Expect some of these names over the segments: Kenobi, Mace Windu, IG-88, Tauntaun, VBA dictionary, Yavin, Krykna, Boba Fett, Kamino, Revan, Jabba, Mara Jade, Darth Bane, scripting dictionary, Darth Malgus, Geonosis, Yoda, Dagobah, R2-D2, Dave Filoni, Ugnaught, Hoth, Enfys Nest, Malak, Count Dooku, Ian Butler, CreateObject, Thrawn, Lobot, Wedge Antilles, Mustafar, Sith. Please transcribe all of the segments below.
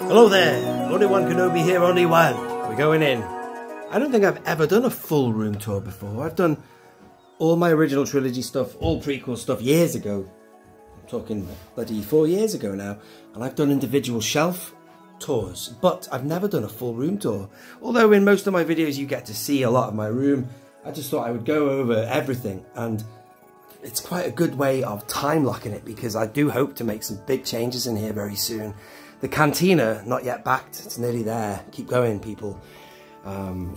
Hello there, only one Kenobi here, only one. We're going in. I don't think I've ever done a full room tour before. I've done all my original trilogy stuff, all prequel stuff years ago. I'm talking bloody 4 years ago now. And I've done individual shelf tours, but I've never done a full room tour. Although in most of my videos you get to see a lot of my room, I just thought I would go over everything, and it's quite a good way of time locking it because I do hope to make some big changes in here very soon. The Cantina, not yet backed, it's nearly there. Keep going, people.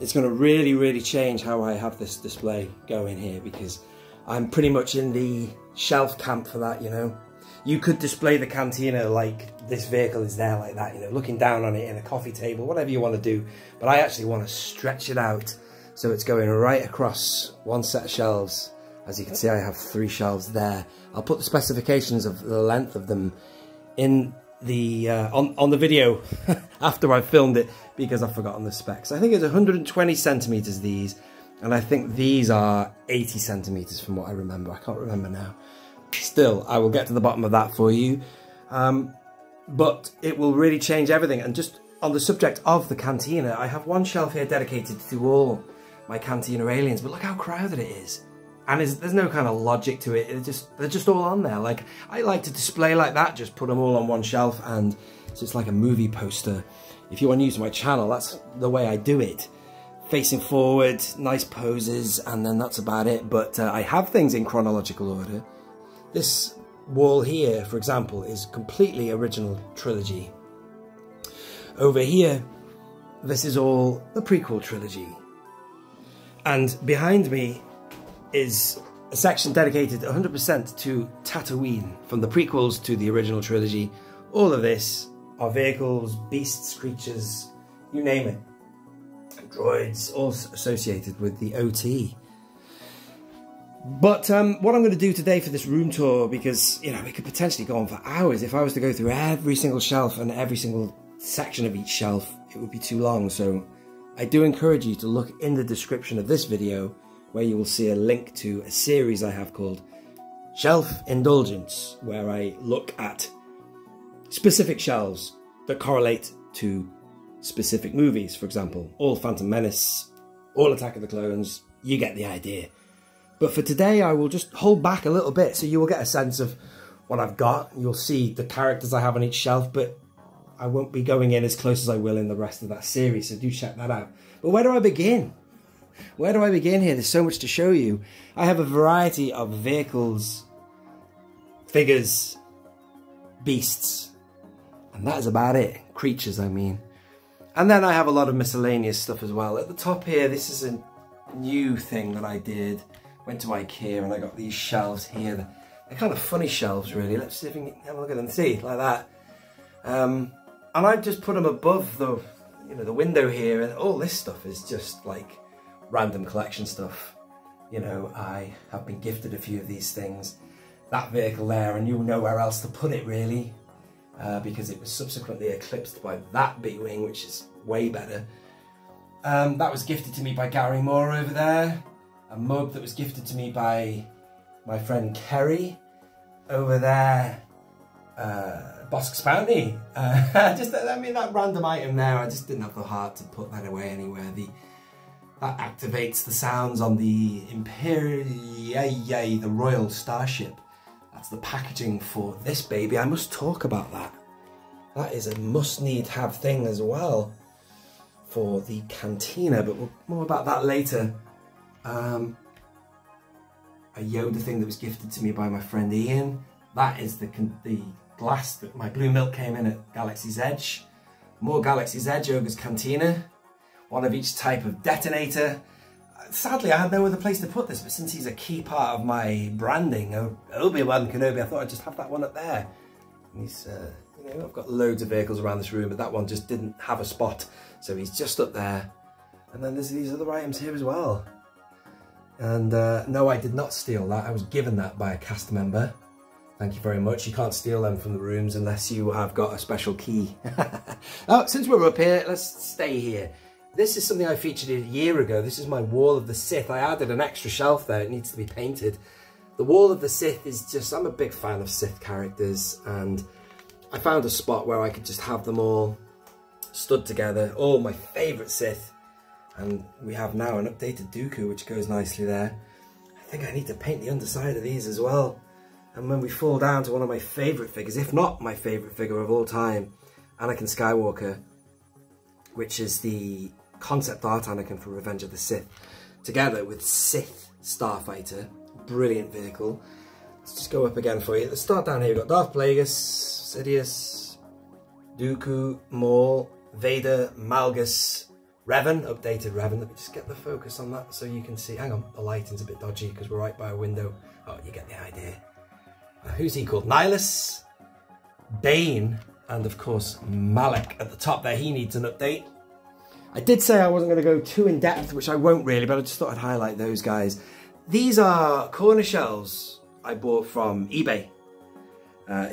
It's going to really change how I have this display going here because I'm pretty much in the shelf camp for that, you know. You could display the Cantina like this vehicle is there like that, you know, looking down on it in a coffee table, whatever you want to do. But I actually want to stretch it out so it's going right across one set of shelves. As you can see, I have 3 shelves there. I'll put the specifications of the length of them in the on the video after I've filmed it because I've forgotten the specs. I think it's 120 centimeters these, and I think these are 80 centimeters from what I remember. I can't remember now. Still, I will get to the bottom of that for you. But it will really change everything. And just on the subject of the Cantina, I have one shelf here dedicated to all my Cantina aliens, but look how crowded it is. And there's no kind of logic to it. They're just all on there. Like, I like to display like that, just put them all on one shelf, and so it's like a movie poster. If you're new to my channel, that's the way I do it. Facing forward, nice poses, and then that's about it. But I have things in chronological order. This wall here, for example, is completely original trilogy. Over here, this is all the prequel trilogy. And behind me is a section dedicated 100% to Tatooine, from the prequels to the original trilogy. All of this are vehicles, beasts, creatures, you name it. Droids, all associated with the OT. But what I'm going to do today for this room tour, because, you know, it could potentially go on for hours. If I was to go through every single shelf and every single section of each shelf, it would be too long. So I do encourage you to look in the description of this video, where you will see a link to a series I have called Shelf Indulgence, where I look at specific shelves that correlate to specific movies. For example, all Phantom Menace, all Attack of the Clones, you get the idea. But for today, I will just hold back a little bit, so you will get a sense of what I've got. You'll see the characters I have on each shelf, but I won't be going in as close as I will in the rest of that series, so do check that out. But where do I begin? Where do I begin here? There's so much to show you. I have a variety of vehicles, figures, beasts, and that is about it. Creatures, I mean. And then I have a lot of miscellaneous stuff as well. At the top here, this is a new thing that I did. Went to IKEA and I got these shelves here. They're kind of funny shelves, really. Let's see if we can have a look at them. See, like that. And I've just put them above the, you know, the window here, and all this stuff is just like random collection stuff. You know, I have been gifted a few of these things. That vehicle there, and you'll know where else to put it, really, because it was subsequently eclipsed by that B-Wing, which is way better. That was gifted to me by Gary Moore over there. A mug that was gifted to me by my friend Kerry over there. Bosk's Bounty. Just, I mean, that random item there, I just didn't have the heart to put that away anywhere. That activates the sounds on the the Royal Starship. That's the packaging for this baby. I must talk about that. That is a must-need-have thing as well for the Cantina, but we'll, more about that later. A Yoda thing that was gifted to me by my friend Ian. That is the glass that my blue milk came in at Galaxy's Edge. More Galaxy's Edge, Yoga's Cantina. One of each type of detonator. Sadly, I had no other place to put this, but since he's a key part of my branding, Obi-Wan Kenobi, I thought I'd just have that one up there. And he's, you know, I've got loads of vehicles around this room, but that one just didn't have a spot, so he's just up there. And then there's these other items here as well. And no, I did not steal that. I was given that by a cast member. Thank you very much. You can't steal them from the rooms unless you have got a special key. Oh, since we're up here, let's stay here. This is something I featured a year ago. This is my Wall of the Sith. I added an extra shelf there. It needs to be painted. The Wall of the Sith is just... I'm a big fan of Sith characters. And I found a spot where I could just have them all stood together. All my favourite Sith. And we have now an updated Dooku, which goes nicely there. I think I need to paint the underside of these as well. And when we fall down to one of my favourite figures, if not my favourite figure of all time, Anakin Skywalker, which is the... concept art Anakin from Revenge of the Sith, together with Sith Starfighter. Brilliant vehicle. Let's just go up again for you. Let's start down here. We've got Darth Plagueis, Sidious, Dooku, Maul, Vader, Malgus, Revan, updated Revan. Let me just get the focus on that so you can see. Hang on, the lighting's a bit dodgy because we're right by a window. Oh, you get the idea. Who's he called? Nihilus, Bane, and of course Malak at the top there. He needs an update. I did say I wasn't going to go too in depth, which I won't really, but I just thought I'd highlight those guys. These are corner shells I bought from eBay.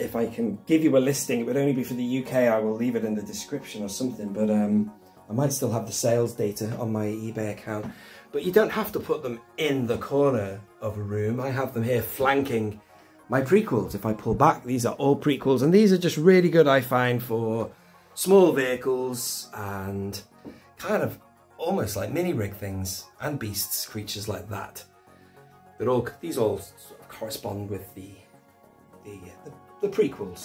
If I can give you a listing, it would only be for the UK. I will leave it in the description or something, but I might still have the sales data on my eBay account. But you don't have to put them in the corner of a room. I have them here flanking my prequels. If I pull back, these are all prequels, and these are just really good, I find, for small vehicles and... kind of almost like mini rig things and beasts, creatures like that. They're all, these all sort of correspond with the prequels.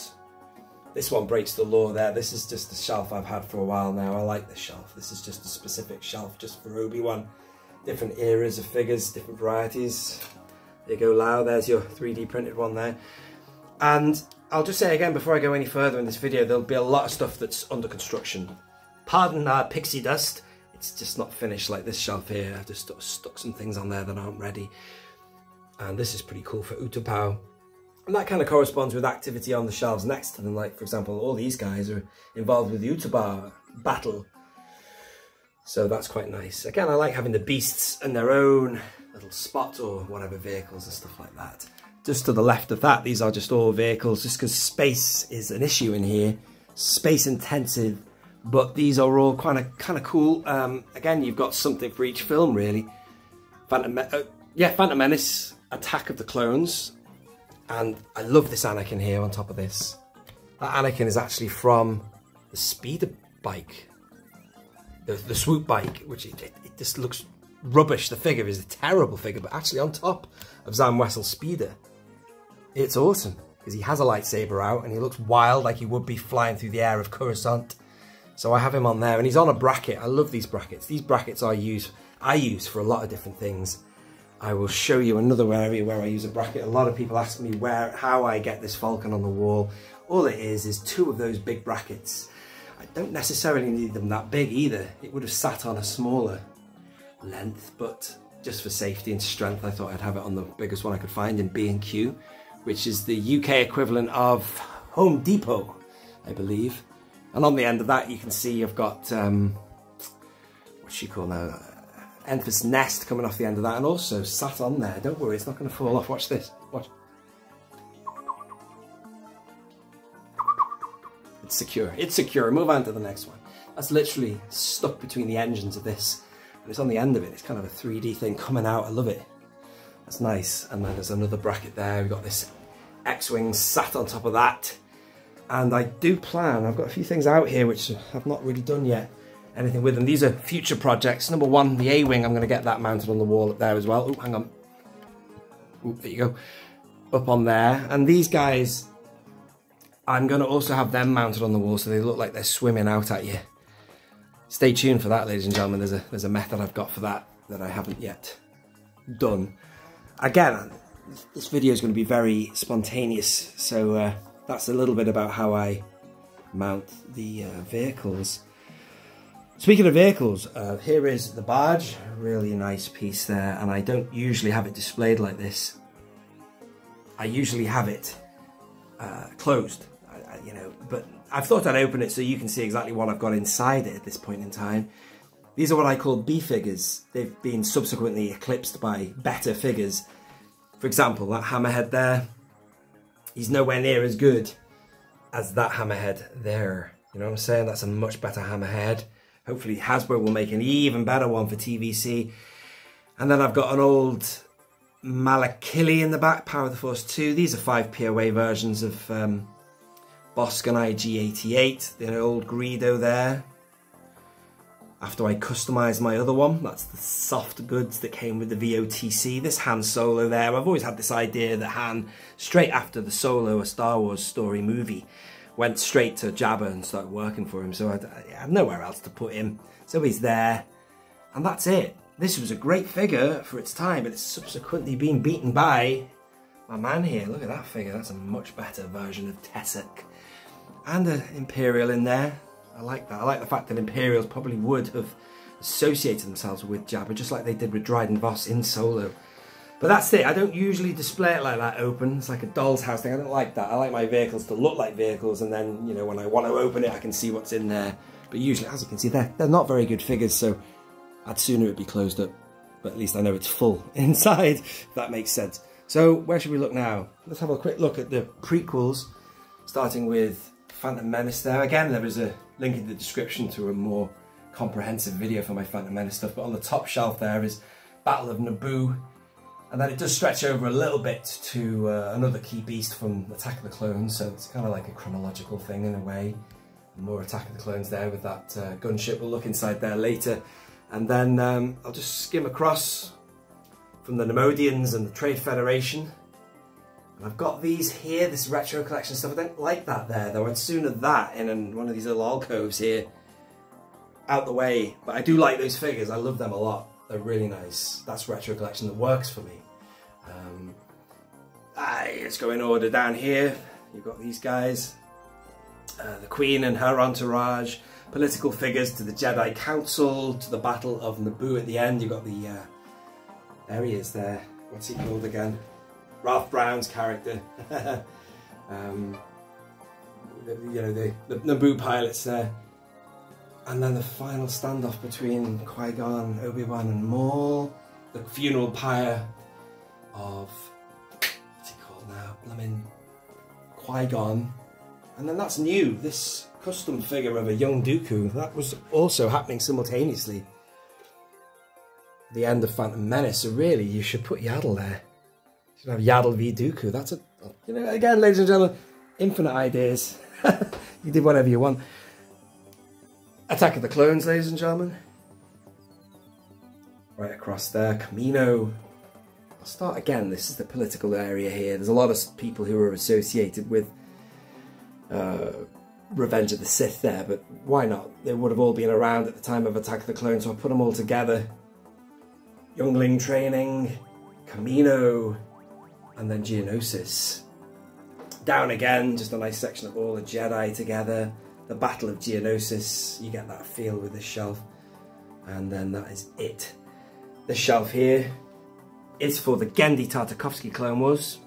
This one breaks the law there. This is just the shelf I've had for a while now. I like this shelf. This is just a specific shelf just for Obi-Wan. Different eras of figures, different varieties. There you go, Lau. There's your 3D printed one there. And I'll just say again before I go any further in this video, there'll be a lot of stuff that's under construction. Pardon our pixie dust, it's just not finished like this shelf here. I've just stuck some things on there that aren't ready. And this is pretty cool for Utapau. And that kind of corresponds with activity on the shelves next to them. Like, for example, all these guys are involved with the Utapau battle. So that's quite nice. Again, I like having the beasts in their own little spot or whatever vehicles and stuff like that. Just to the left of that, these are just all vehicles, just because space is an issue in here. Space intensive. But these are all kind of cool. Again, you've got something for each film, really. Phantom Menace, Attack of the Clones. And I love this Anakin here on top of this. That Anakin is actually from the speeder bike. The swoop bike, which it just looks rubbish. The figure is a terrible figure, but actually on top of Zam Wessel's speeder. It's awesome, because he has a lightsaber out, and he looks wild, like he would be flying through the air of Coruscant. So I have him on there, and he's on a bracket. I love these brackets. These brackets I use for a lot of different things. I will show you another area where I use a bracket. A lot of people ask me how I get this Falcon on the wall. All it is two of those big brackets. I don't necessarily need them that big either. It would have sat on a smaller length, but just for safety and strength, I thought I'd have it on the biggest one I could find in B&Q, which is the UK equivalent of Home Depot, I believe. And on the end of that, you can see I've got, what's she called now? Enfys Nest coming off the end of that, and also sat on there. Don't worry, it's not going to fall off. Watch this. Watch. It's secure. It's secure. Move on to the next one. That's literally stuck between the engines of this. And it's on the end of it. It's kind of a 3D thing coming out. I love it. That's nice. And then there's another bracket there. We've got this X-Wing sat on top of that. And I do plan, I've got a few things out here which I've not really done yet, anything with them. These are future projects. Number one, the A-Wing, I'm going to get that mounted on the wall up there as well. Oh, hang on. Ooh, there you go. Up on there. And these guys, I'm going to also have them mounted on the wall so they look like they're swimming out at you. Stay tuned for that, ladies and gentlemen. There's a method I've got for that I haven't yet done. Again, this video is going to be very spontaneous, so... that's a little bit about how I mount the vehicles. Speaking of vehicles, here is the barge. Really nice piece there, and I don't usually have it displayed like this. I usually have it closed, you know, but I've thought I'd open it so you can see exactly what I've got inside it at this point in time. These are what I call B figures. They've been subsequently eclipsed by better figures. For example, that Hammerhead there. He's nowhere near as good as that Hammerhead there. You know what I'm saying? That's a much better Hammerhead. Hopefully Hasbro will make an even better one for TVC. And then I've got an old Malakili in the back, Power of the Force 2. These are 5 POA versions of Boscan IG-88. The old Greedo there. After I customised my other one, that's the soft goods that came with the VOTC. This Han Solo there, I've always had this idea that Han, straight after the Solo, a Star Wars story movie, went straight to Jabba and started working for him. So I had nowhere else to put him. So he's there, and that's it. This was a great figure for its time, but it's subsequently been beaten by my man here. Look at that figure, that's a much better version of Tessek. And an Imperial in there. I like that. I like the fact that Imperials probably would have associated themselves with Jabba, just like they did with Dryden Voss in Solo. But that's it. I don't usually display it like that open. It's like a doll's house thing. I don't like that. I like my vehicles to look like vehicles, and then, you know, when I want to open it, I can see what's in there. But usually, as you can see, they're not very good figures, so I'd sooner it be closed up. But at least I know it's full inside, if that makes sense. So where should we look now? Let's have a quick look at the prequels, starting with Phantom Menace there. Again, there is a link in the description to a more comprehensive video for my Phantom Menace stuff, but on the top shelf there is Battle of Naboo, and then it does stretch over a little bit to another key beast from Attack of the Clones, so it's kind of like a chronological thing in a way. More Attack of the Clones there with that gunship. We'll look inside there later, and then I'll just skim across from the Nemodians and the Trade Federation. I've got these here, this retro collection stuff. I don't like that there, though. I'd sooner that in one of these little alcoves here, out the way. But I do like those figures. I love them a lot. They're really nice. That's retro collection that works for me. Let's go in order down here. You've got these guys. The Queen and her entourage. Political figures to the Jedi Council, to the Battle of Naboo at the end. You've got the... there he is there. What's he called again? Ralph Brown's character. You know, the Naboo pilots there. And then the final standoff between Qui-Gon, Obi-Wan and Maul. The funeral pyre of... what's he called now? Blimmin' Qui-Gon. And then that's new. This custom figure of a young Dooku. That was also happening simultaneously. The end of Phantom Menace. So really, you should put Yaddle there. You have Yaddle v Dooku. That's a, you know, again, ladies and gentlemen, infinite ideas. You did whatever you want. Attack of the Clones, ladies and gentlemen. Right across there, Kamino. I'll start again. This is the political area here. There's a lot of people who are associated with Revenge of the Sith there, but why not? They would have all been around at the time of Attack of the Clones, so I put them all together. Youngling training, Kamino. And then Geonosis. Down again, just a nice section of all the Jedi together. The Battle of Geonosis, you get that feel with this shelf. And then that is it. This shelf here is for the Genndy Tartakovsky Clone Wars.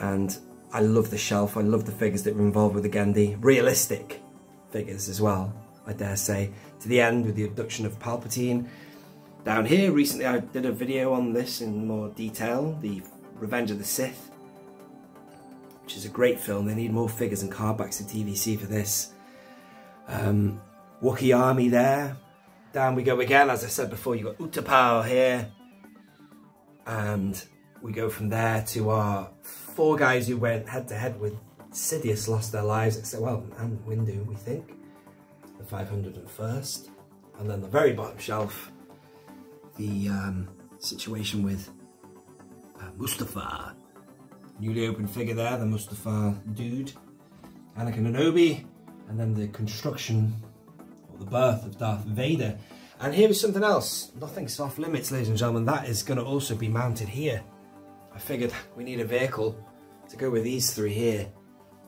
And I love the shelf, I love the figures that were involved with the Genndy. Realistic figures as well, I dare say. To the end with the abduction of Palpatine. Down here, recently I did a video on this in more detail, the Revenge of the Sith, which is a great film. They need more figures and card backs in TVC for this. Wookiee Army there. Down we go again. As I said before, you've got Utapau here. And we go from there to our 4 guys who went head to head with Sidious, lost their lives, except, well, and Windu, we think. The 501st. And then the very bottom shelf, the situation with Mustafar. Newly opened figure there, the Mustafar dude. Anakin and Obi, and then the construction, or the birth of Darth Vader. And here is something else. Nothing's off limits, ladies and gentlemen. That is going to also be mounted here. I figured we need a vehicle to go with these 3 here,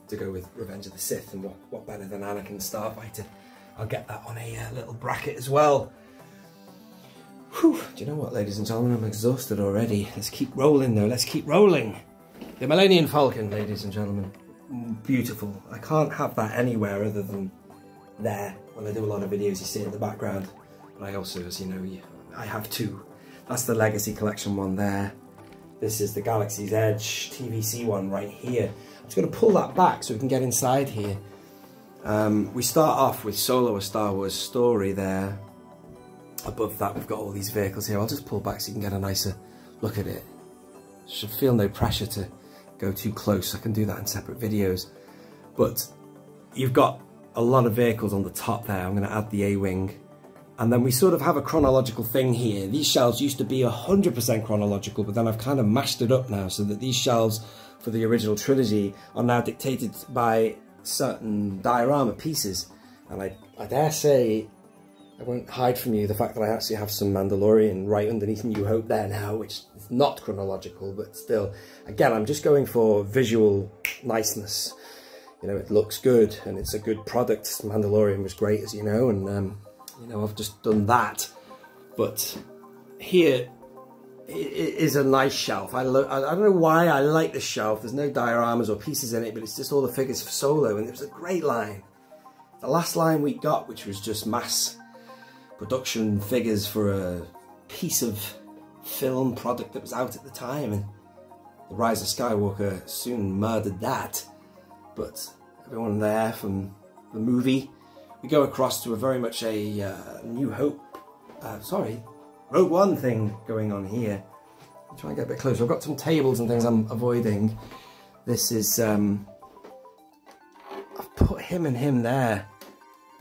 to go with Revenge of the Sith, and what better than Anakin Starfighter. I'll get that on a little bracket as well. Whew. Do you know what, ladies and gentlemen, I'm exhausted already. Let's keep rolling though, let's keep rolling. The Millennium Falcon, ladies and gentlemen. Beautiful. I can't have that anywhere other than there. When I do a lot of videos, you see it in the background. But I also, as you know, I have 2. That's the Legacy Collection one there. This is the Galaxy's Edge TVC one right here. I'm just going to pull that back so we can get inside here. We start off with Solo, A Star Wars Story there. Above that, we've got all these vehicles here. I'll just pull back so you can get a nicer look at it. Should feel no pressure to go too close. I can do that in separate videos. But you've got a lot of vehicles on the top there. I'm going to add the A-Wing. And then we sort of have a chronological thing here. These shelves used to be 100% chronological, but then I've kind of mashed it up now so that these shelves for the original trilogy are now dictated by certain diorama pieces. And I dare say, I won't hide from you the fact that I actually have some Mandalorian right underneath New Hope there now, which is not chronological, but still. Again, I'm just going for visual niceness. You know, it looks good, and it's a good product. Mandalorian was great, as you know, and you know, I've just done that. But here is a nice shelf. I don't know why I like this shelf. There's no dioramas or pieces in it, but it's just all the figures for Solo, and it was a great line. The last line we got, which was just mass production figures for a piece of film product that was out at the time, and The Rise of Skywalker soon murdered that. But everyone there from the movie. We go across to a very much a New Hope, Rogue One thing going on here. I'll try and get a bit closer. I've got some tables and things I'm avoiding. This is, I've put him and him there.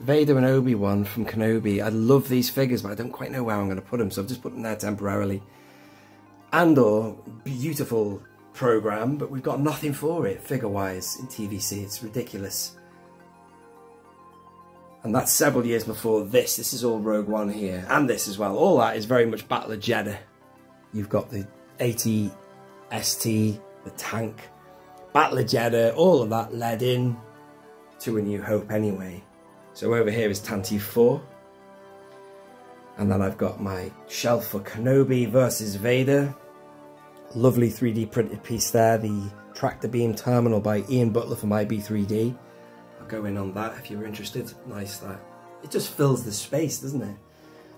Vader and Obi-Wan from Kenobi. I love these figures, but I don't quite know where I'm going to put them, so I've just put them there temporarily. Andor, beautiful program, but we've got nothing for it, figure-wise, in TVC. It's ridiculous. And that's several years before this. This is all Rogue One here, and this as well. All that is very much Battle of Jeddah. You've got the AT-ST, the tank, Battle of Jeddah, all of that led in to A New Hope anyway. So over here is Tantive 4. And then I've got my shelf for Kenobi versus Vader. Lovely 3D printed piece there, the Tractor Beam Terminal by Ian Butler from IB3D. Go in on that if you're interested. Nice, that. It just fills the space, doesn't it?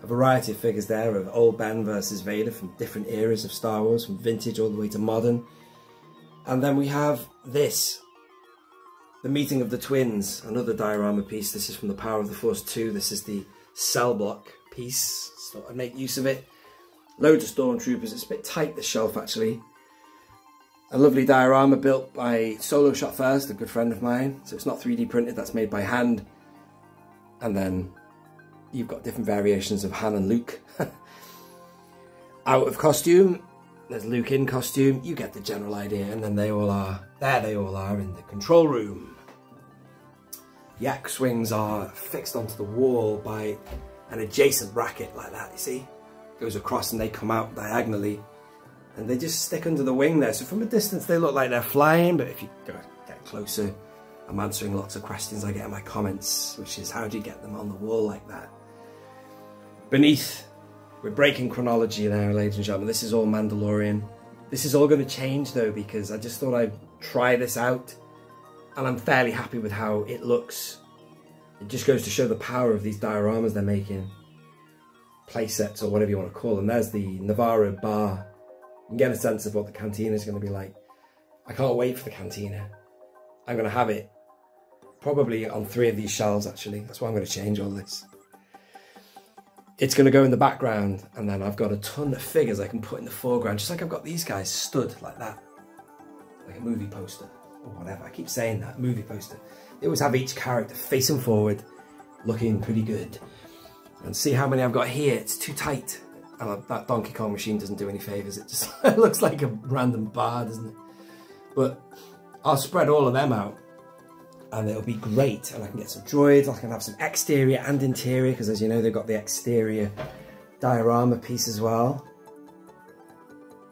A variety of figures there of Old Ben versus Vader from different eras of Star Wars, from vintage all the way to modern. And then we have this, The Meeting of the Twins, another diorama piece. This is from The Power of the Force 2. This is the cell block piece. So I make use of it. Loads of Stormtroopers. It's a bit tight, this shelf, actually. A lovely diorama built by Solo Shot First, a good friend of mine. So it's not 3D printed, that's made by hand. And then you've got different variations of Han and Luke. Out of costume, there's Luke in costume. You get the general idea. And then they all are, there they all are in the control room. The X Wings are fixed onto the wall by an adjacent bracket like that, you see? Goes across and they come out diagonally. And they just stick under the wing there. So from a distance, they look like they're flying. But if you get closer, I'm answering lots of questions I get in my comments, which is, how do you get them on the wall like that? Beneath, we're breaking chronology now, ladies and gentlemen. This is all Mandalorian. This is all going to change, though, because I just thought I'd try this out. And I'm fairly happy with how it looks. It just goes to show the power of these dioramas they're making. Playsets, or whatever you want to call them. There's the Nevarro bar. You can get a sense of what the Cantina is going to be like. I can't wait for the Cantina. I'm going to have it probably on 3 of these shelves, actually. That's why I'm going to change all this. It's going to go in the background, and then I've got a ton of figures I can put in the foreground, just like I've got these guys stood like that, like a movie poster or whatever. I keep saying that, movie poster. They always have each character facing forward, looking pretty good. And see how many I've got here. It's too tight. And that Donkey Kong machine doesn't do any favours. It just looks like a random bar, doesn't it? But I'll spread all of them out, and it'll be great. And I can get some droids. I can have some exterior and interior, because as you know, they've got the exterior diorama piece as well.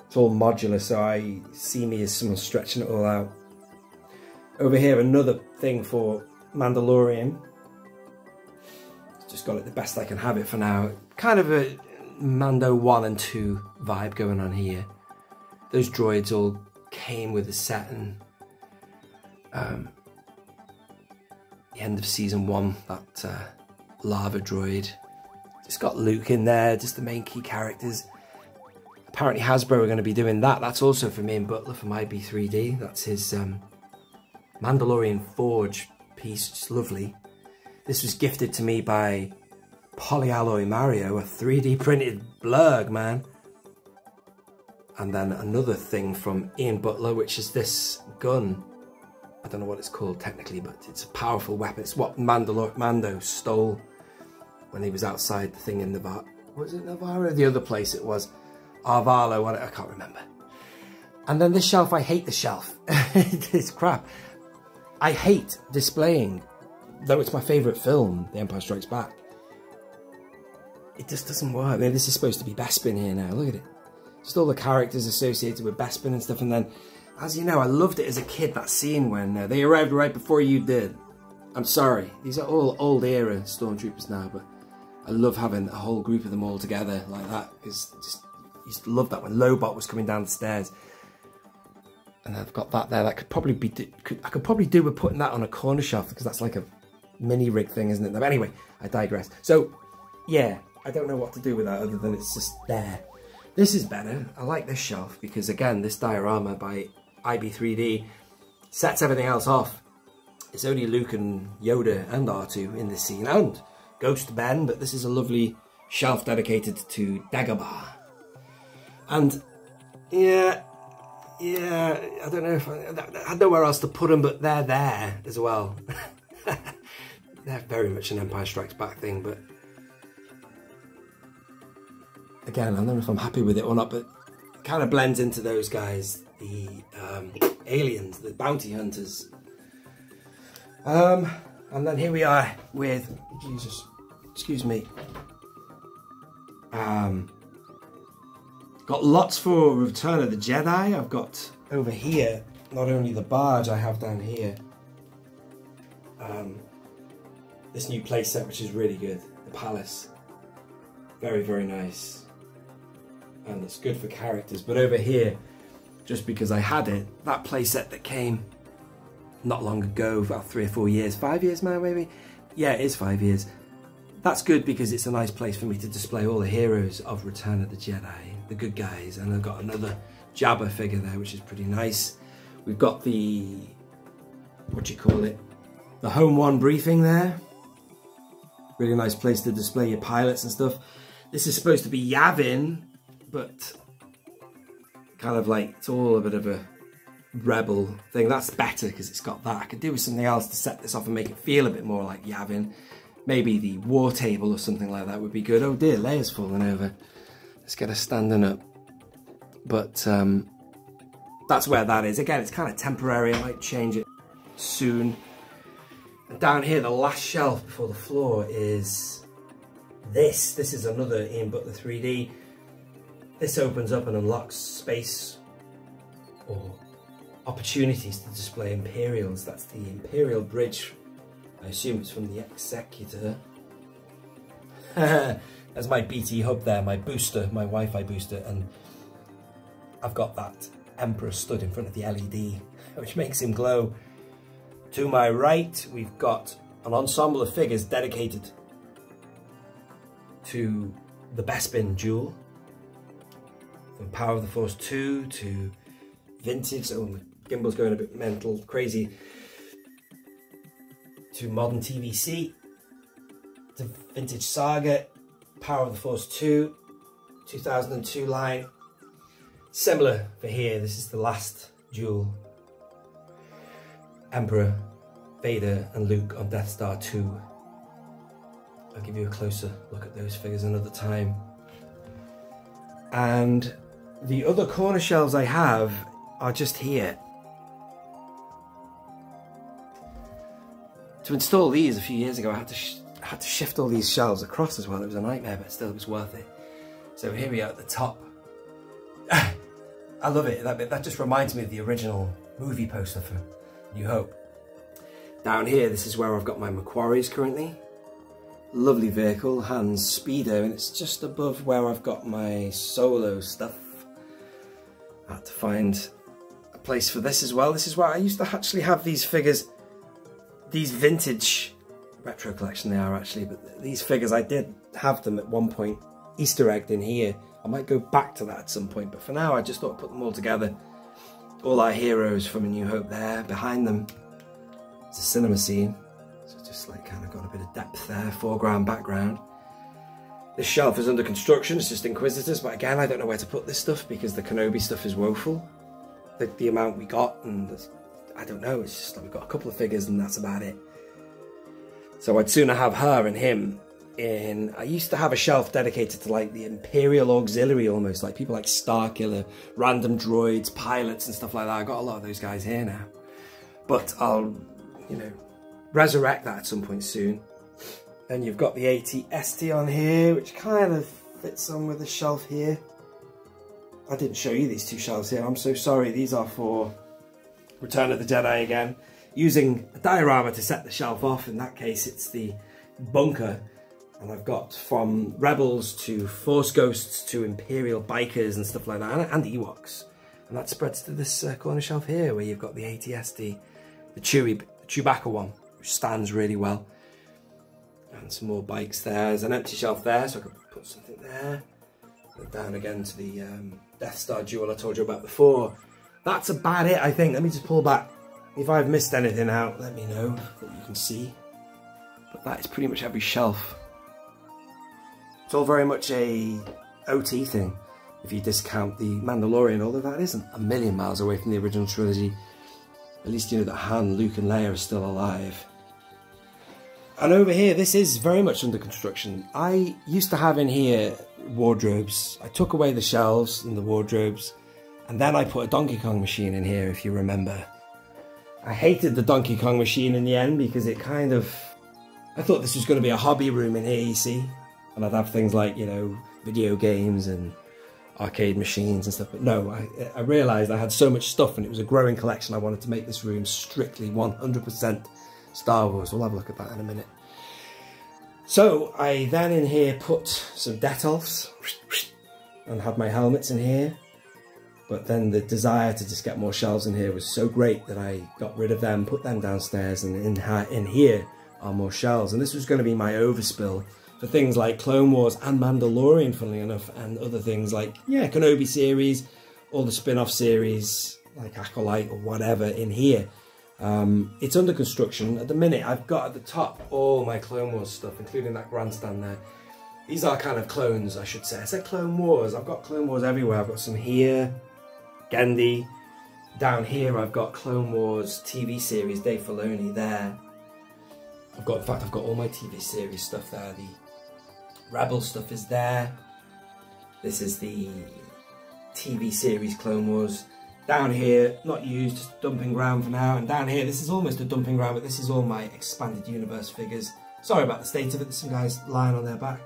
It's all modular, so I see me as someone stretching it all out. Over here, another thing for Mandalorian. Just got it the best I can have it for now. Kind of a Mando 1 and 2 vibe going on here. Those droids all came with a set in the end of season 1, that lava droid. Just got Luke in there, just the main key characters. Apparently Hasbro are going to be doing that. That's also from Ian Butler from IB3D. That's his Mandalorian Forge piece, it's lovely. This was gifted to me by Polyalloy Mario, a 3D printed blurg, man. And then another thing from Ian Butler, which is this gun. I don't know what it's called technically, but it's a powerful weapon. It's what Mando stole when he was outside the thing in Nevarro. Was it Nevarro? The other place it was. Arvalo, I can't remember. And then this shelf, I hate the shelf. It's crap. I hate displaying, though it's my favourite film, The Empire Strikes Back. It just doesn't work. I mean, this is supposed to be Bespin here now. Look at it. Just all the characters associated with Bespin and stuff. And then, as you know, I loved it as a kid, that scene when they arrived right before you did. I'm sorry. These are all old era Stormtroopers now, but I love having a whole group of them all together like that. Because I used to love that when Lobot was coming down the stairs. And I've got that there. That could probably be... I could probably do with putting that on a corner shelf, because that's like a mini rig thing, isn't it? But anyway, I digress. So, yeah, I don't know what to do with that other than it's just there. This is better. I like this shelf because, again, this diorama by IB3D sets everything else off. It's only Luke and Yoda and R2 in this scene, and Ghost Ben, but this is a lovely shelf dedicated to Dagobah. And, yeah, I don't know if I had nowhere else to put them, but they're there as well. They're very much an Empire Strikes Back thing, but again, I don't know if I'm happy with it or not, but it kind of blends into those guys, the aliens, the bounty hunters. And then here we are with, Jesus, excuse me. Got lots for Return of the Jedi. I've got over here, not only the barge I have down here, this new play set, which is really good. The palace. Very, very nice. And it's good for characters. But over here, just because I had it, that play set that came not long ago, about 3 or 4 years, 5 years now maybe? Yeah, it is 5 years. That's good because it's a nice place for me to display all the heroes of Return of the Jedi, the good guys. And I've got another Jabba figure there, which is pretty nice. We've got the, what do you call it? The Home One briefing there. Really nice place to display your pilots and stuff. This is supposed to be Yavin, but kind of like, it's all a bit of a rebel thing. That's better because it's got that. I could do with something else to set this off and make it feel a bit more like Yavin. Maybe the war table or something like that would be good. Oh dear, Leia's falling over. Let's get her standing up. But that's where that is. Again, it's kind of temporary. I might change it soon. And down here, the last shelf before the floor is this. This is another Ian Butler 3D. This opens up and unlocks space or opportunities to display Imperials. That's the Imperial Bridge. I assume it's from the Executor. That's my BT hub there, my booster, my Wi-Fi booster, and I've got that Emperor stood in front of the LED, which makes him glow. To my right, we've got an ensemble of figures dedicated to the Bespin duel. From Power of the Force 2 to vintage, oh, the gimbal's going a bit mental, crazy. To modern TVC, to vintage Saga, Power of the Force 2, 2002 line. Similar for here, this is the last duel. Emperor, Vader and Luke on Death Star 2. I'll give you a closer look at those figures another time. And the other corner shelves I have are just here. To install these a few years ago, I had to shift all these shelves across as well. It was a nightmare, but still it was worth it. So here we are at the top. I love it. That just reminds me of the original movie poster for New Hope. Down here, this is where I've got my Macquarie's currently. Lovely vehicle, Han's Speedo, and it's just above where I've got my Solo stuff. I had to find a place for this as well. This is where I used to actually have these figures, these vintage retro collection they are actually, but these figures, I did have them at one point, Easter egged in here. I might go back to that at some point, but for now, I just thought I'd put them all together. All our heroes from A New Hope there. Behind them, it's a cinema scene, so it's just like kind of got a bit of depth there, foreground, background. This shelf is under construction, it's just Inquisitors, but again, I don't know where to put this stuff because the Kenobi stuff is woeful. The amount we got, and I don't know, it's just like we've got a couple of figures and that's about it. So I'd sooner have her and him in... I used to have a shelf dedicated to like the Imperial Auxiliary almost, like people like Starkiller, random droids, pilots and stuff like that. I've got a lot of those guys here now. But I'll, you know, resurrect that at some point soon. Then you've got the AT-ST on here, which kind of fits on with the shelf here. I didn't show you these two shelves here, I'm so sorry. These are for Return of the Jedi again. Using a diorama to set the shelf off, in that case it's the bunker. And I've got from Rebels to Force Ghosts to Imperial Bikers and stuff like that, and Ewoks. And that spreads to this corner shelf here, where you've got the AT-ST, the Chewbacca one, which stands really well. And some more bikes there. There's an empty shelf there, so I could put something there. Go down again to the Death Star duel I told you about before. That's about it, I think. Let me just pull back. If I've missed anything out, let me know that you can see. But that is pretty much every shelf. It's all very much a OT thing, if you discount The Mandalorian, although that isn't a million miles away from the original trilogy. At least you know that Han, Luke and Leia are still alive. And over here, this is very much under construction. I used to have in here wardrobes. I took away the shelves and the wardrobes, and then I put a Donkey Kong machine in here, if you remember. I hated the Donkey Kong machine in the end because it kind of... I thought this was going to be a hobby room in here, you see. And I'd have things like, you know, video games and arcade machines and stuff. But no, I realised I had so much stuff and it was a growing collection. I wanted to make this room strictly 100% Star Wars. We'll have a look at that in a minute. So I then in here put some Detolfs and had my helmets in here, but then the desire to just get more shelves in here was so great that I got rid of them, put them downstairs, and in here are more shelves. And this was going to be my overspill for things like Clone Wars and Mandalorian, funnily enough, and other things like, yeah, Kenobi series, all the spin-off series like Acolyte or whatever in here. It's under construction at the minute. I've got at the top all my Clone Wars stuff, including that grandstand there. These are kind of clones, I should say. I said Clone Wars. I've got Clone Wars everywhere. I've got some here, Genndy. Down here I've got Clone Wars TV series, Dave Filoni there. I've got, in fact, I've got all my TV series stuff there. The Rebel stuff is there. This is the TV series Clone Wars. Down here, not used, just dumping ground for now. And down here, this is almost a dumping ground, but this is all my Expanded Universe figures. Sorry about the state of it, there's some guys lying on their back.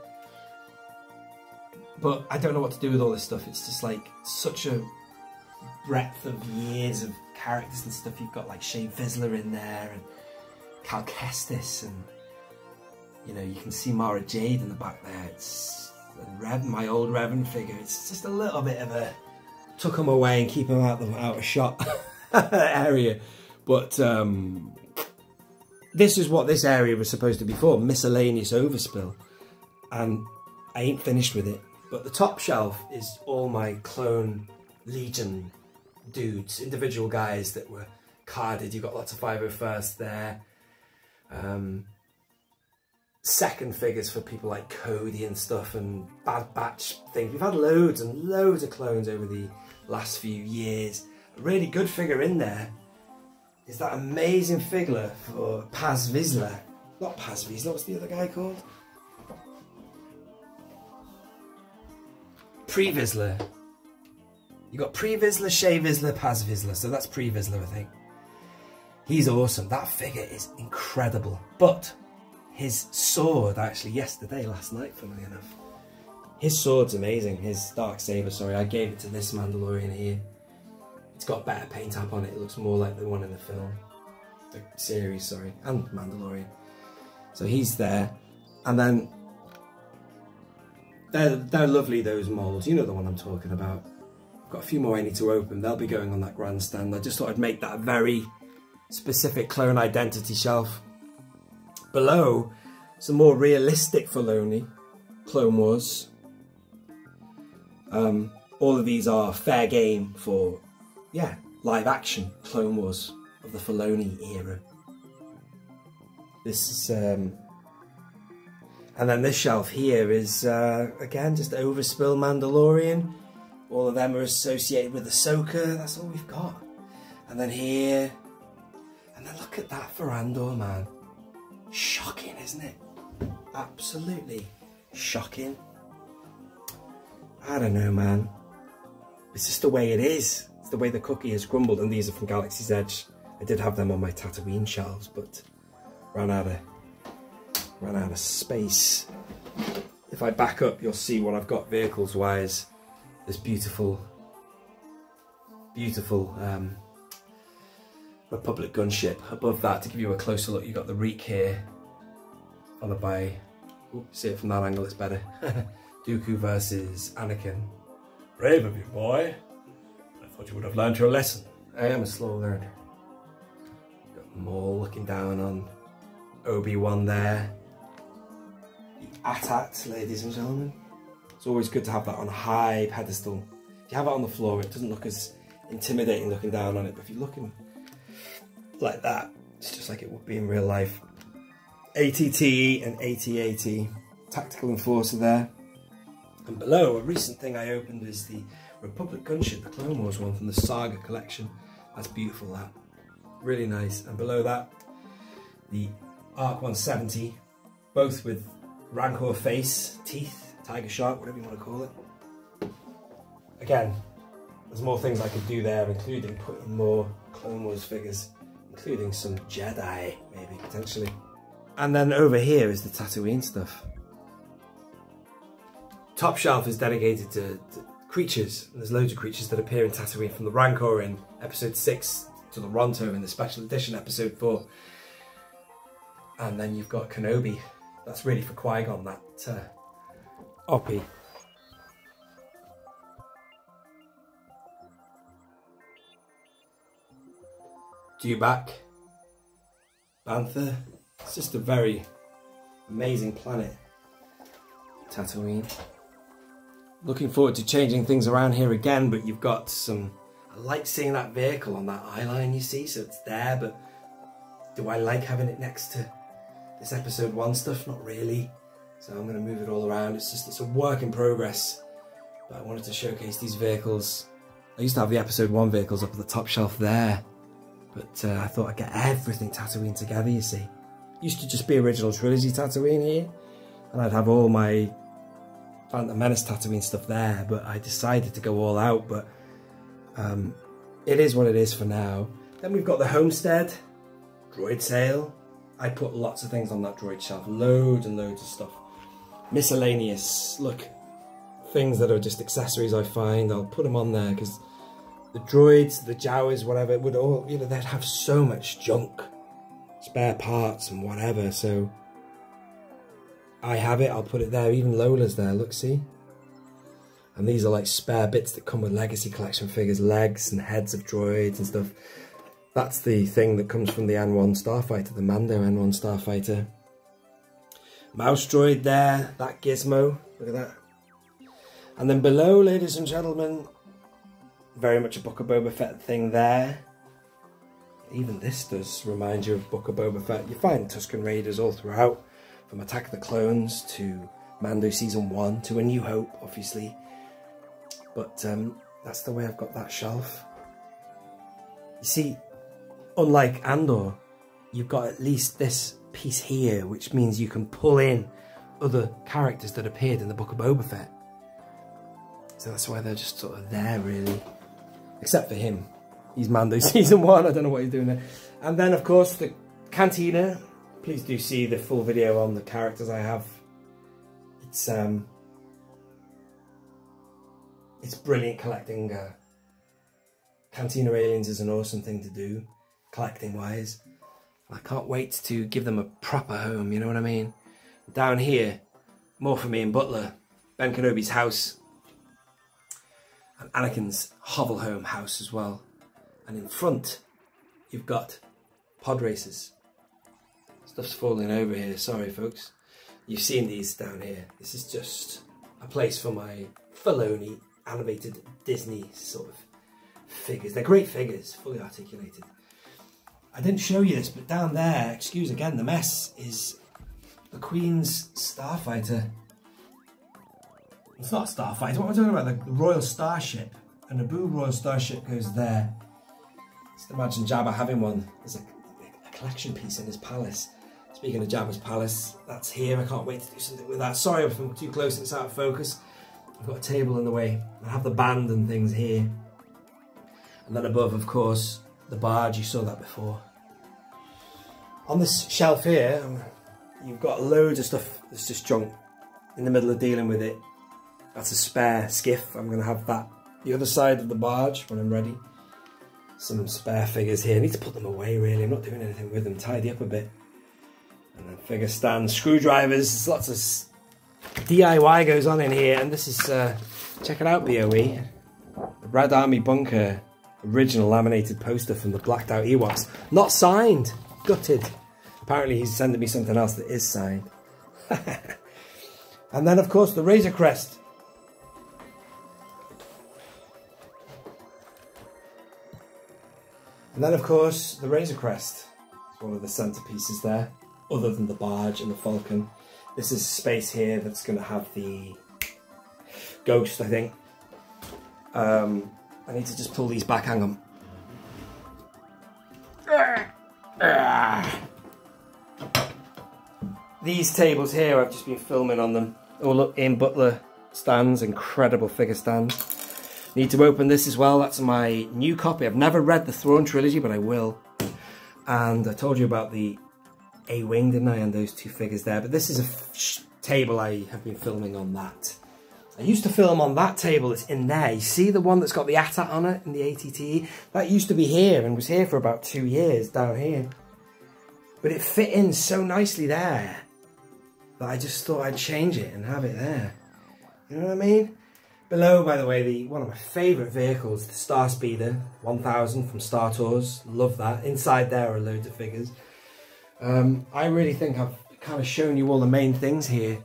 But I don't know what to do with all this stuff. It's just like such a breadth of years of characters and stuff. You've got like Shea Vizsla in there, and Cal Kestis, and you know, you can see Mara Jade in the back there. It's Revan, my old Revan figure. It's just a little bit of a... took them away and keep them out of shot area. But this is what this area was supposed to be for, miscellaneous overspill. And I ain't finished with it. But the top shelf is all my Clone Legion dudes, individual guys that were carded. You've got lots of 501st there. Second figures for people like Cody and stuff, and Bad Batch things. We've had loads and loads of clones over the last few years. A really good figure in there is that amazing figure for Paz Vizsla. Not Paz Vizsla, what's the other guy called? Pre-Vizsla. You got Pre-Vizsla, Shea Vizsla, Paz Vizsla, so that's Pre-Vizsla, I think. He's awesome. That figure is incredible. But his sword, actually, last night, funnily enough. His sword's amazing, his Darksaber, sorry. I gave it to this Mandalorian here. It's got better paint up on it. It looks more like the one in the film. The series, sorry, and Mandalorian. So he's there. And then, they're lovely, those moulds. You know the one I'm talking about. I've got a few more I need to open. They'll be going on that grandstand. I just thought I'd make that a very specific clone identity shelf. Below, some more realistic Filoni, Clone Wars. All of these are fair game for, yeah, live action Clone Wars of the Filoni era. This and then this shelf here is again just overspill Mandalorian. All of them are associated with Ahsoka. That's all we've got. And then here, and then look at that for Andor, man. Shocking, isn't it? Absolutely shocking. I don't know, man. It's just the way it is. It's the way the cookie has crumbled. And these are from Galaxy's Edge. I did have them on my Tatooine shelves, but ran out of space. If I back up, you'll see what I've got vehicles-wise. This beautiful, beautiful Republic gunship. Above that, to give you a closer look, you've got the Reek here, followed by, oops, see it from that angle, it's better. Dooku versus Anakin. Brave of you, boy. I thought you would have learned your lesson. I am a slow learner. Got Maul looking down on Obi-Wan there. The AT-AT, ladies and gentlemen. It's always good to have that on a high pedestal. If you have it on the floor, it doesn't look as intimidating looking down on it, but if you're looking like that, it's just like it would be in real life. ATTE and AT-AT, tactical enforcer there. And below, a recent thing I opened is the Republic gunship, the Clone Wars one from the Saga collection. That's beautiful, that. Really nice. And below that, the Arc 170, both with Rancor face, teeth, tiger shark, whatever you want to call it. Again, there's more things I could do there, including putting more Clone Wars figures, including some Jedi, maybe, potentially. And then over here is the Tatooine stuff. Top shelf is dedicated to creatures, and there's loads of creatures that appear in Tatooine, from the Rancor in episode 6 to the Ronto in the special edition episode 4. And then you've got Kenobi. That's really for Qui-Gon, that Oppie. Dewback. Bantha. It's just a very amazing planet, Tatooine. Looking forward to changing things around here again, but you've got some... I like seeing that vehicle on that eyeline, you see, so it's there, but do I like having it next to this episode 1 stuff? Not really. So I'm going to move it all around. It's just, it's a work in progress. But I wanted to showcase these vehicles. I used to have the episode 1 vehicles up at the top shelf there. But I thought I'd get everything Tatooine together, you see. Used to just be original trilogy Tatooine here. And I'd have all my Phantom Menace Tatooine stuff there. But I decided to go all out. But it is what it is for now. Then we've got the Homestead. Droid Sale. I put lots of things on that droid shelf. Loads and loads of stuff. Miscellaneous, look, things that are just accessories I find, I'll put them on there, because the droids, the Jawas, whatever, would all, you know, they'd have so much junk, spare parts and whatever, so I have it, I'll put it there, even Lola's there, look, see? And these are like spare bits that come with Legacy Collection figures, legs and heads of droids and stuff. That's the thing that comes from the N1 Starfighter, the Mando N1 Starfighter. Mouse droid there, that gizmo, look at that. And then below, ladies and gentlemen, very much a Book of Boba Fett thing there. Even this does remind you of Book of Boba Fett. You find Tusken Raiders all throughout, from Attack of the Clones to Mando Season 1 to A New Hope, obviously. But that's the way I've got that shelf. You see, unlike Andor, you've got at least this piece here, which means you can pull in other characters that appeared in the Book of Boba Fett. So that's why they're just sort of there, really. Except for him. He's Mando Season 1, I don't know what he's doing there. And then, of course, the Cantina. Please do see the full video on the characters I have. It's brilliant collecting. Cantina aliens is an awesome thing to do, collecting-wise. I can't wait to give them a proper home, you know what I mean? Down here, more for me and Butler, Ben Kenobi's house, and Anakin's hovel home house as well. And in front, you've got pod racers. Stuff's falling over here, sorry folks. You've seen these down here. This is just a place for my Filoni animated Disney sort of figures. They're great figures, fully articulated. I didn't show you this, but down there, excuse again the mess, is the Queen's starfighter. It's not a starfighter, what am I talking about? The Royal Starship. A Naboo Royal Starship goes there. Just imagine Jabba having one. There's a collection piece in his palace. Speaking of Jabba's palace, that's here. I can't wait to do something with that. Sorry if I'm too close, it's out of focus. I've got a table in the way. I have the band and things here. And then above, of course, the barge. You saw that before. On this shelf here, you've got loads of stuff that's just junk. In the middle of dealing with it, that's a spare skiff. I'm going to have that the other side of the barge when I'm ready. Some spare figures here. I need to put them away, really. I'm not doing anything with them. Tidy up a bit. And then figure stands, screwdrivers. There's lots of DIY goes on in here. And this is, check it out, BOE. The Red Army Bunker. Original laminated poster from the blacked out Ewoks. Not signed. Gutted. Apparently he's sending me something else that is signed. And then, of course, the Razor Crest. And then, of course, the Razor Crest. It's one of the centerpieces there, other than the barge and the Falcon. This is space here that's going to have the ghost, I think. I need to just pull these back, hang on. These tables here, I've just been filming on them. Oh, look, Ian Butler stands, incredible figure stands. Need to open this as well. That's my new copy. I've never read the Thrawn trilogy, but I will. And I told you about the A-Wing, didn't I? And those two figures there. But this is a table I have been filming on that. I used to film on that table that's in there. You see the one that's got the AT-AT on it and the ATTE? That used to be here and was here for about 2 years down here. But it fit in so nicely there that I just thought I'd change it and have it there. You know what I mean? Below, by the way, one of my favourite vehicles, the Star Speeder 1000 from Star Tours. Love that. Inside there are loads of figures. I really think I've kind of shown you all the main things here.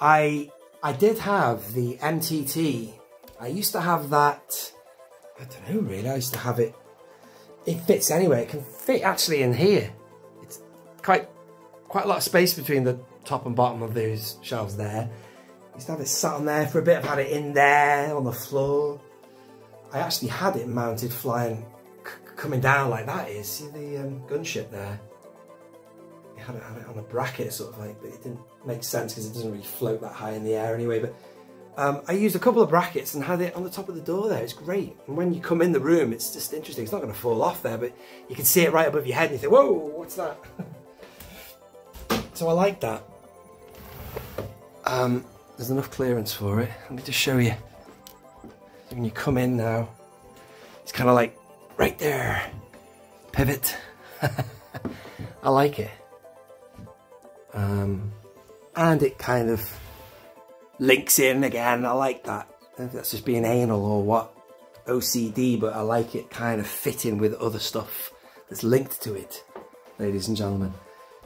I did have the MTT. I used to have that. I don't know, really. I used to have it. It fits anyway. It can fit actually in here. It's quite a lot of space between the top and bottom of those shelves there. I used to have it sat on there for a bit. I've had it in there, on the floor. I actually had it mounted flying, coming down like that is. See the gunship there? I had it on a bracket sort of like, but it didn't make sense because it doesn't really float that high in the air anyway. But I used a couple of brackets and had it on the top of the door there. It's great. And when you come in the room, it's just interesting. It's not going to fall off there, but you can see it right above your head and you think, whoa, what's that? So I like that. There's enough clearance for it. Let me just show you. When you come in now, it's kind of like right there. Pivot. I like it. And it kind of links in again. I like that. I don't know if that's just being anal or what. OCD, but I like it kind of fitting with other stuff that's linked to it, ladies and gentlemen.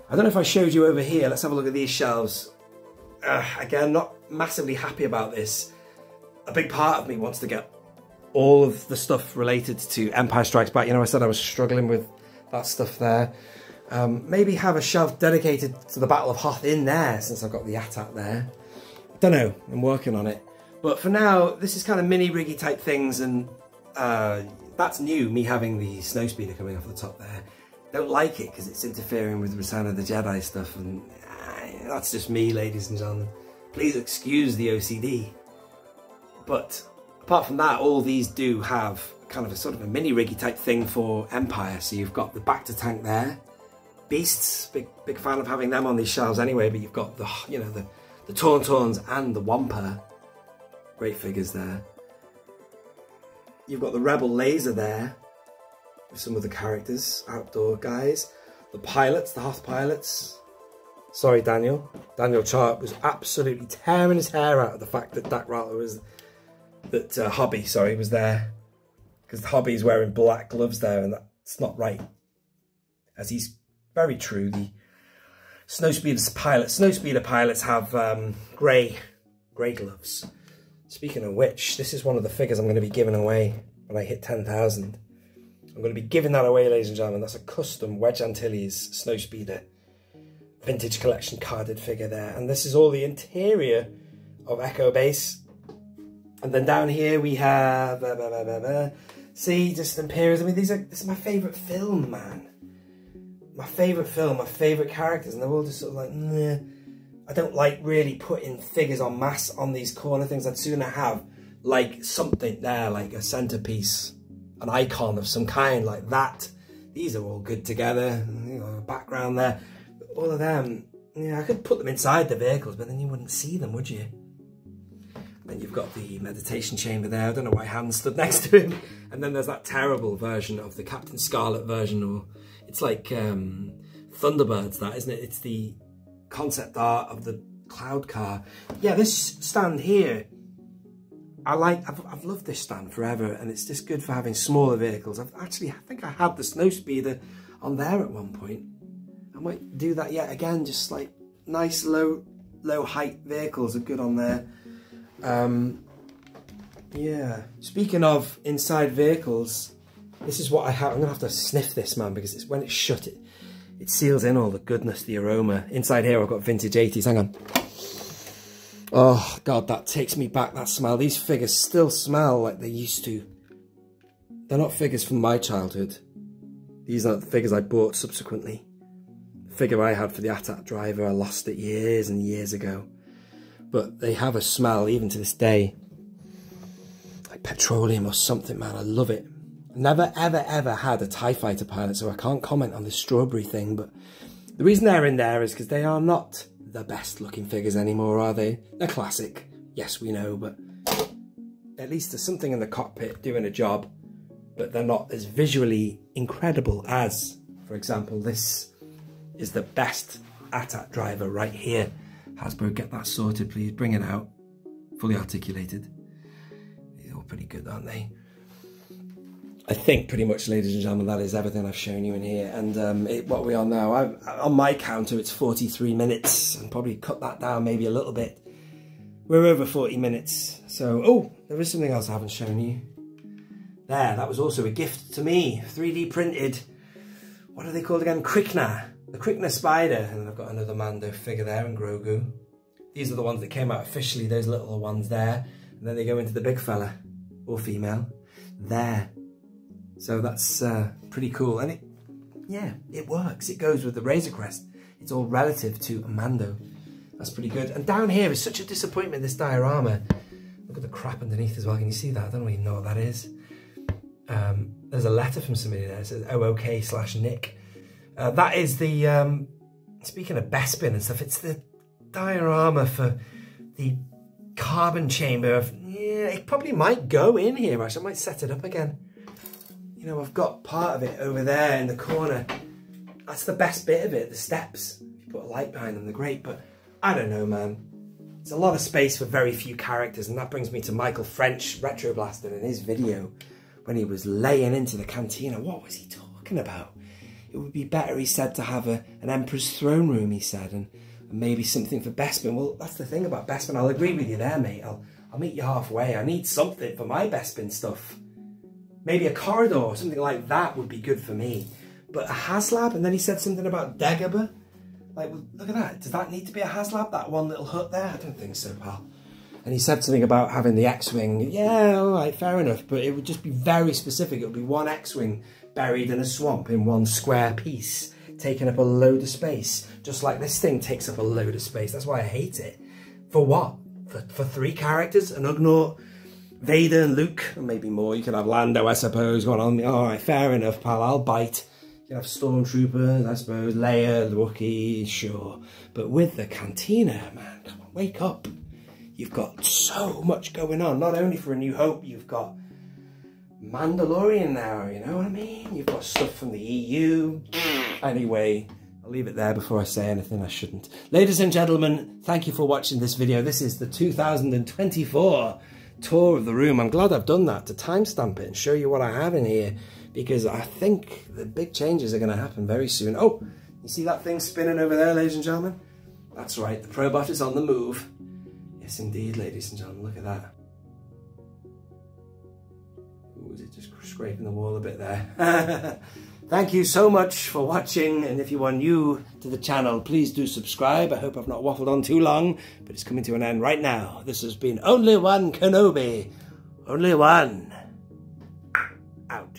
I don't know if I showed you over here. Let's have a look at these shelves. Again, not massively happy about this. A big part of me wants to get all of the stuff related to Empire Strikes Back. You know, I said I was struggling with that stuff there. Maybe have a shelf dedicated to the Battle of Hoth in there, since I've got the AT-AT there. Don't know, I'm working on it. But for now, this is kind of mini-riggy type things, and that's new, me having the Snowspeeder coming off the top there. Don't like it, because it's interfering with Return of the Jedi stuff, and that's just me, ladies and gentlemen. Please excuse the OCD. But apart from that, all these do have kind of a sort of a mini-riggy type thing for Empire. So you've got the Bacta tank there. Beasts, big fan of having them on these shelves anyway. But you've got the, you know, the Tauntauns and the Wampa. Great figures there. You've got the Rebel Laser there. With some of the characters, outdoor guys. The pilots, the Hoth pilots. Sorry, Daniel. Daniel Chart was absolutely tearing his hair out of the fact that Dak Rattler was... That Hobby, sorry, was there. Because Hobby's wearing black gloves there, and that's not right. As he's very true, the Snowspeeder pilots have grey gloves. Speaking of which, this is one of the figures I'm going to be giving away when I hit 10,000. I'm going to be giving that away, ladies and gentlemen. That's a custom Wedge Antilles Snowspeeder vintage collection carded figure there. And this is all the interior of Echo Base. And then down here we have... see, just Imperials. I mean, these are... This is my favourite film, man. My favourite film, my favourite characters. And they're all just sort of like... Nah. I don't like really putting figures en masse on these corner things. I'd sooner have like something there, like a centrepiece, an icon of some kind like that. These are all good together. You know, background there. All of them, yeah, I could put them inside the vehicles, but then you wouldn't see them, would you? And then you've got the meditation chamber there. I don't know why Han stood next to him. And then there's that terrible version of the Captain Scarlet version, or it's like Thunderbirds, that, isn't it? It's the concept art of the cloud car. Yeah, this stand here, I've loved this stand forever, and it's just good for having smaller vehicles. I think I had the Snowspeeder on there at one point. I might do that yet again, just like nice low height vehicles are good on there. Yeah, speaking of inside vehicles, this is what I have. I'm gonna have to sniff this, man, because it's when it's shut, it seals in all the goodness, the aroma. Inside here, I've got vintage 80s. Hang on. Oh, God, that takes me back, that smell. These figures still smell like they used to. They're not figures from my childhood. These are the figures I bought subsequently. The figure I had for the AT-AT driver, I lost it years and years ago. But they have a smell, even to this day. Like petroleum or something, man. I love it. Never, ever, ever had a TIE Fighter pilot, so I can't comment on this strawberry thing, but the reason they're in there is because they are not the best looking figures anymore, are they? They're classic. Yes, we know, but at least there's something in the cockpit doing a job, but they're not as visually incredible as, for example, this is the best AT-AT driver right here. Hasbro, get that sorted, please. Bring it out. Fully articulated. They're all pretty good, aren't they? I think pretty much, ladies and gentlemen, that is everything I've shown you in here. And what are we on now? On my counter, it's 43 minutes. And probably cut that down maybe a little bit. We're over 40 minutes. So, oh, there is something else I haven't shown you. There, that was also a gift to me. 3D printed. What are they called again? Krykna. The Krykna Spider. And I've got another Mando figure there and Grogu. These are the ones that came out officially, those little ones there. And then they go into the big fella. Or female. There. So that's pretty cool, and it works. It goes with the Razor Crest. It's all relative to Mando. That's pretty good. And down here is such a disappointment, this diorama. Look at the crap underneath as well. Can you see that? I don't even know what that is. There's a letter from somebody there. It says OOK/Nick. That is the, speaking of Bespin and stuff, it's the diorama for the carbon chamber. It probably might go in here, actually. I might set it up again. You know, I've got part of it over there in the corner. That's the best bit of it, the steps. If you put a light behind them, they're great, but I don't know, man. It's a lot of space for very few characters, and that brings me to Michael French, Retroblaster, in his video, when he was laying into the Cantina. What was he talking about? It would be better, he said, to have an Emperor's throne room, he said, and maybe something for Bespin. Well, that's the thing about Bespin. I'll agree with you there, mate. I'll meet you halfway. I need something for my Bespin stuff. Maybe a corridor or something like that would be good for me. But a HasLab, and then he said something about Dagobah. Like, well, look at that. Does that need to be a HasLab, that one little hut there? I don't think so, pal. And he said something about having the X-Wing. Yeah, all right, fair enough. But it would just be very specific. It would be one X-Wing buried in a swamp in one square piece, taking up a load of space. Just like this thing takes up a load of space. That's why I hate it. For what? For three characters? An Ugnaught, Vader and Luke, and maybe more. You could have Lando, I suppose, going on. All right, fair enough, pal, I'll bite. You could have Stormtroopers, I suppose, Leia, Wookiee, sure. But with the Cantina, man, come on, wake up. You've got so much going on. Not only for A New Hope, you've got Mandalorian now, you know what I mean? You've got stuff from the EU. Anyway, I'll leave it there before I say anything I shouldn't. Ladies and gentlemen, thank you for watching this video. This is the 2024 tour of the room. I'm glad I've done that to timestamp it and show you what I have in here, because I think the big changes are going to happen very soon. Oh, you see that thing spinning over there, ladies and gentlemen? That's right, the Probot is on the move. Yes, indeed, ladies and gentlemen, look at that. Ooh, is it just Scraping the wall a bit there. Thank you so much for watching, and if you are new to the channel, please do subscribe. I hope I've not waffled on too long, but it's coming to an end right now. This has been Only One Kenobi. Only one. Out.